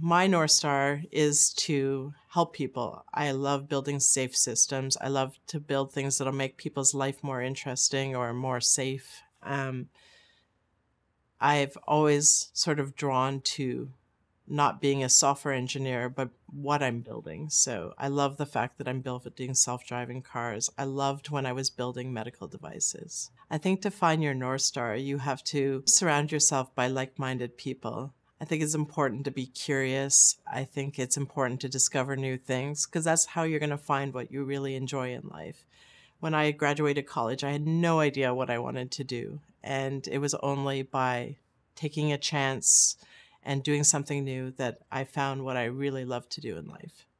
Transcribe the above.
My North Star is to help people. I love building safe systems. I love to build things that'll make people's life more interesting or more safe. I've always sort of drawn to not being a software engineer, but what I'm building. So I love the fact that I'm building self-driving cars. I loved when I was building medical devices. I think to find your North Star, you have to surround yourself by like-minded people. I think it's important to be curious. I think it's important to discover new things because that's how you're going to find what you really enjoy in life. When I graduated college, I had no idea what I wanted to do. And it was only by taking a chance and doing something new that I found what I really love to do in life.